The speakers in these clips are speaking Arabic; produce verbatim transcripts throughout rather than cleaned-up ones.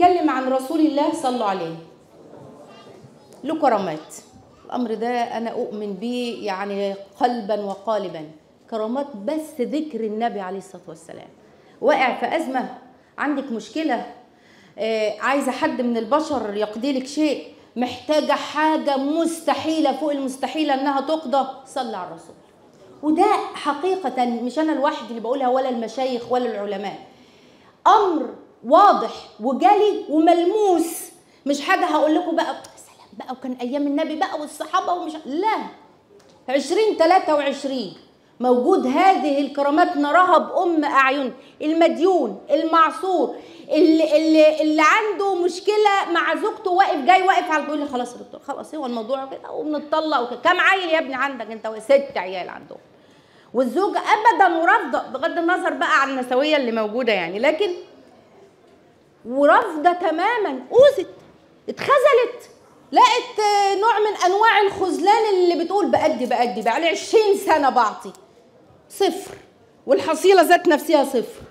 بنتكلم عن رسول الله صلوا عليه له كرامات. الأمر ده أنا أؤمن به يعني قلبا وقالبا، كرامات بس ذكر النبي عليه الصلاة والسلام. واقع في أزمة، عندك مشكلة، عايزة حد من البشر يقضي لك شيء، محتاجة حاجة مستحيلة فوق المستحيلة إنها تقضى، صلي على الرسول. وده حقيقة مش أنا لوحدي اللي بقولها ولا المشايخ ولا العلماء، أمر واضح وجلي وملموس، مش حاجة هقول لكم بقى سلام بقى وكان أيام النبي بقى والصحابة ومش، لا عشرين تلاتة وعشرين موجود. هذه الكرامات نراها بأم أعين، المديون المعصور اللي, اللي, اللي عنده مشكلة مع زوجته، واقف جاي واقف على بيقول لي خلاص يا دكتور خلاص هو الموضوع كده وبنتطلق وكده. كام عيل يا ابني عندك انت؟ ست عيال عندهم، والزوجة أبدا مرافضة بغض النظر بقى عن النسوية اللي موجودة يعني، لكن ورافضة تماما. أوست اتخذلت، لقت نوع من أنواع الخذلان اللي بتقول بأدي بأدي بقى لي عشرين سنة بعطي، صفر، والحصيلة ذات نفسها صفر،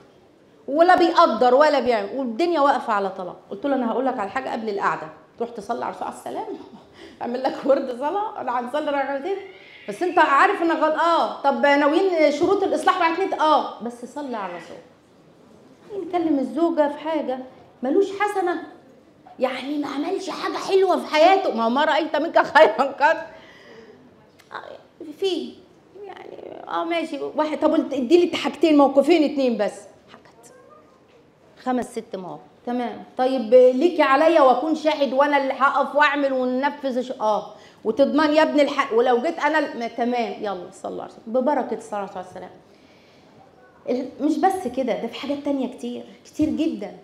ولا بيقدر ولا بيعمل، والدنيا واقفه على طلاق. قلت له انا هقول لك على حاجه قبل القعده، تروح تصلي على الرسول عليه السلام، اعمل لك ورد صلاه، انا هنصلي ركعتين بس انت عارف انا غلط، اه طب ناويين شروط الاصلاح بعتني، اه بس صلي على الرسول. نكلم الزوجه في حاجه ملوش حسنه، يعني ما عملش حاجه حلوه في حياته، ما هو ما رايت منك خيرا قط، في يعني اه ماشي واحد، طب ادي لي حاجتين موقفين اتنين بس، خمس ست مرات، تمام طيب ليكي عليا واكون شاهد وانا اللي هقف واعمل وننفذ، اه وتضمن يا ابن الحق ولو جيت انا، تمام يلا صلى الله عليه وسلم ببركه صلى الله عليه وسلم. مش بس كده، ده في حاجات تانية كتير كتير جدا.